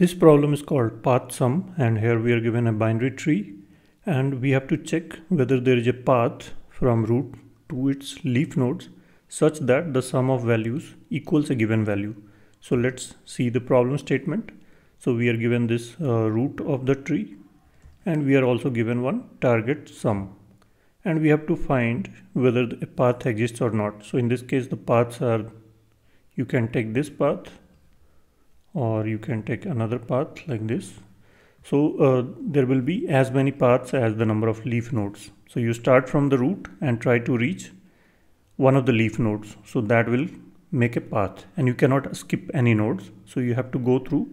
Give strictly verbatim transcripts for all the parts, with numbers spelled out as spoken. This problem is called path sum, and here we are given a binary tree and we have to check whether there is a path from root to its leaf nodes such that the sum of values equals a given value. So let's see the problem statement. So we are given this uh, root of the tree and we are also given one target sum, and we have to find whether a path exists or not. So in this case the paths are, you can take this path or you can take another path like this. So uh, there will be as many paths as the number of leaf nodes. So you start from the root and try to reach one of the leaf nodes. So that will make a path, and you cannot skip any nodes. So you have to go through,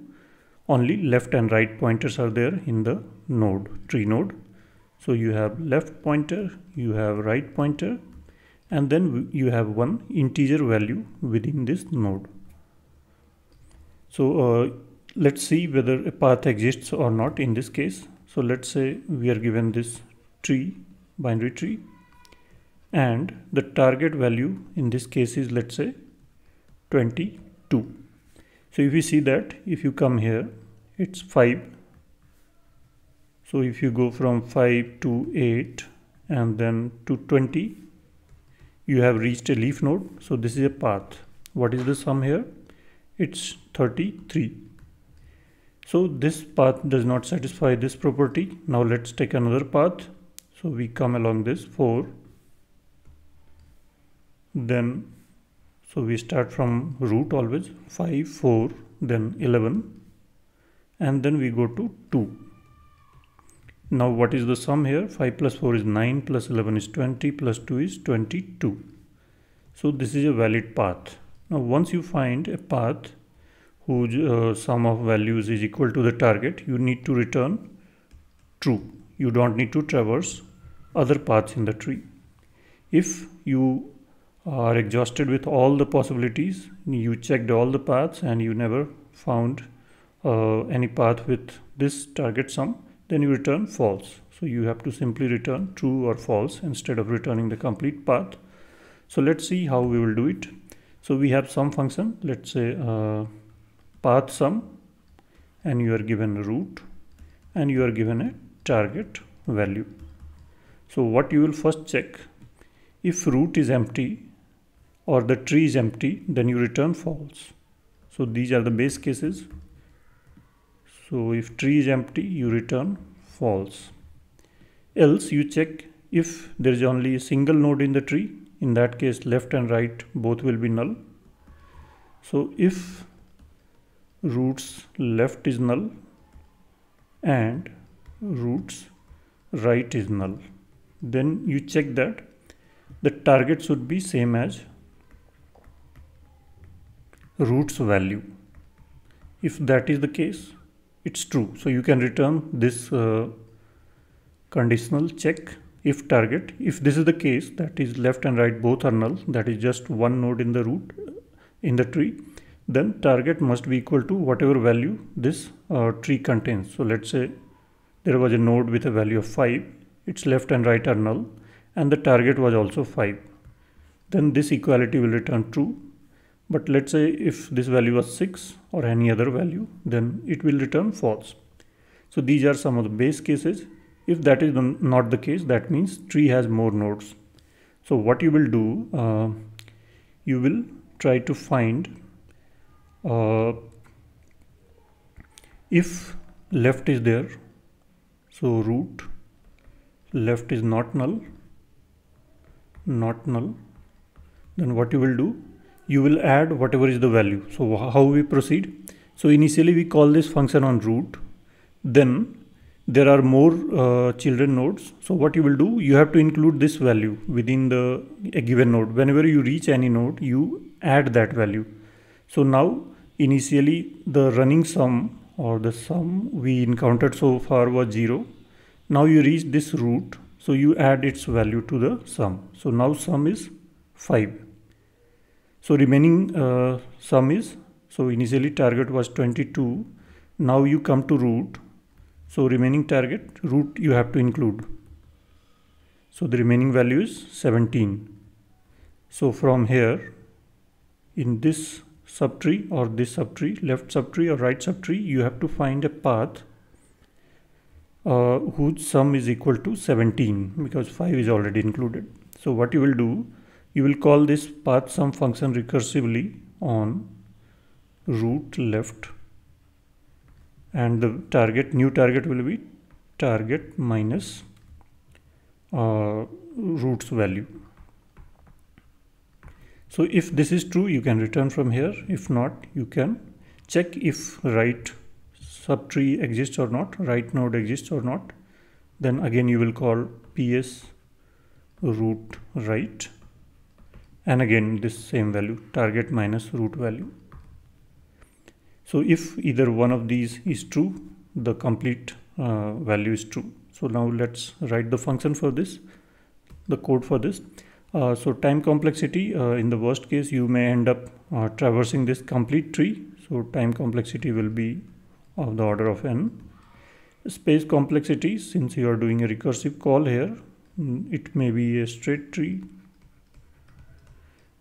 only left and right pointers are there in the node, tree node. So you have left pointer, you have right pointer, and then you have one integer value within this node. So uh, let's see whether a path exists or not in this case. So let's say we are given this tree, binary tree, and the target value in this case is, let's say, twenty-two. So if you see that, if you come here, it's five. So if you go from five to eight and then to twenty, you have reached a leaf node. So this is a path. What is the sum here? It's thirty-three. So this path does not satisfy this property. Now let's take another path. So we come along this four. Then, so we start from root always, five, four, then eleven, and then we go to two. Now what is the sum here? five plus four is nine, plus eleven is twenty, plus two is twenty-two. So this is a valid path. Now once you find a path whose uh, sum of values is equal to the target, you need to return true. You don't need to traverse other paths in the tree. If you are exhausted with all the possibilities, you checked all the paths and you never found uh, any path with this target sum, then you return false. So you have to simply return true or false instead of returning the complete path. So let's see how we will do it. So we have some function, let's say uh, path sum, and you are given root and you are given a target value. So what you will first check, if root is empty or the tree is empty, then you return false. So these are the base cases. So if tree is empty, you return false. Else you check if there is only a single node in the tree. In that case, left and right both will be null. So if root's left is null and root's right is null, then you check that the target should be same as root's value. If that is the case, it's true. So you can return this uh, conditional check if target. If this is the case, that is left and right both are null, that is just one node in the root in the tree, then target must be equal to whatever value this uh, tree contains. So let's say there was a node with a value of five, its left and right are null, and the target was also five. Then this equality will return true. But let's say if this value was six or any other value, then it will return false. So these are some of the base cases. If that is not the case, that means tree has more nodes. So what you will do, uh, you will try to find uh, if left is there, so root, left is not null, not null, then what you will do, you will add whatever is the value. So how we proceed? So initially we call this function on root, then there are more uh, children nodes. So what you will do, you have to include this value within the a given node. Whenever you reach any node, you add that value. So now initially the running sum or the sum we encountered so far was zero. Now you reach this root, so you add its value to the sum. So now sum is five. So remaining uh, sum is, so initially target was twenty-two, now you come to root, so remaining target, root you have to include. So the remaining value is seventeen. So from here, in this subtree or this subtree, left subtree or right subtree, you have to find a path uh, whose sum is equal to seventeen, because five is already included. So what you will do, you will call this path sum function recursively on root left, and the target, new target will be target minus uh, root's value. So if this is true, you can return from here. If not, you can check if right subtree exists or not, right node exists or not. Then again you will call ps root right, and again this same value, target minus root value. So if either one of these is true, the complete uh, value is true. So now let's write the function for this, the code for this. Uh, so time complexity, uh, in the worst case you may end up uh, traversing this complete tree, so time complexity will be of the order of n. Space complexity, since you are doing a recursive call here, it may be a straight tree,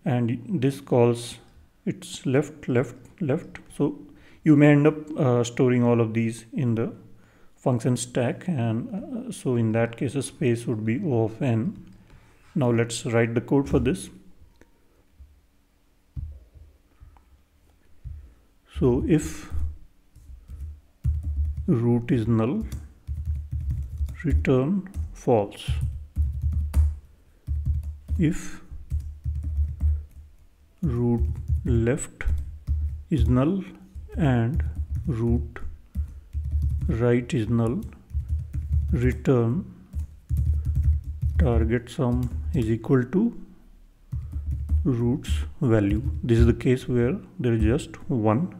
and this calls its left, left, left, so you may end up uh, storing all of these in the function stack, and uh, so in that case a space would be O of n. Now let's write the code for this. So if root is null, return false. If root left is null and root right is null, return target sum is equal to root's value. This is the case where there is just one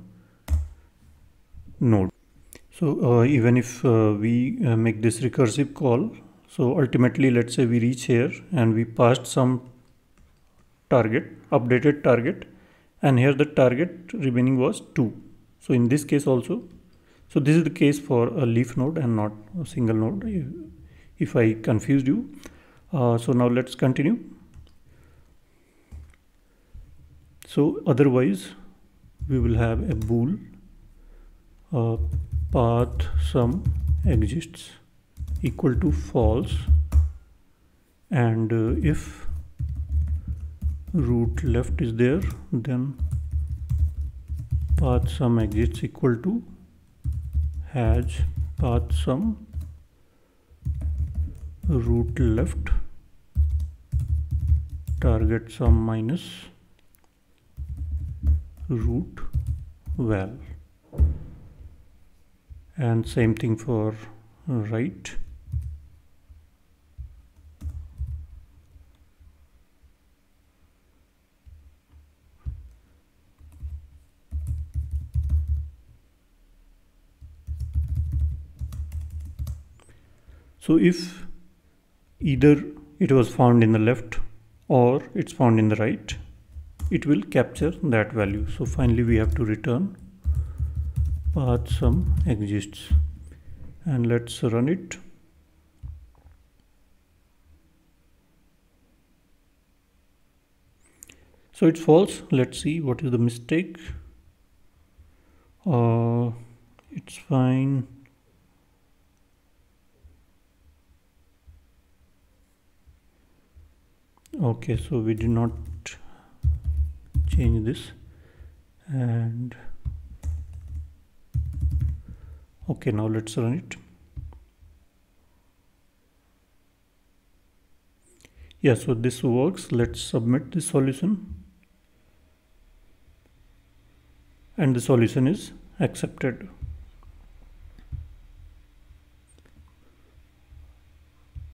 node. So uh, even if uh, we uh, make this recursive call, so ultimately let's say we reach here and we passed some target, updated target, and here the target remaining was two. So in this case also, so this is the case for a leaf node and not a single node, if I confused you. Uh, so now let's continue. So otherwise we will have a bool uh, path sum exists equal to false, and uh, if root left is there, then path sum exists equal to has path sum root left target sum minus root val, and same thing for right. So if either it was found in the left or it's found in the right, it will capture that value. So finally we have to return path sum exists, and let's run it. So it's false. Let's see what is the mistake. Uh, it's fine. Okay, so we did not change this, and okay, now let's run it. Yeah, so this works. Let's submit the solution, and the solution is accepted.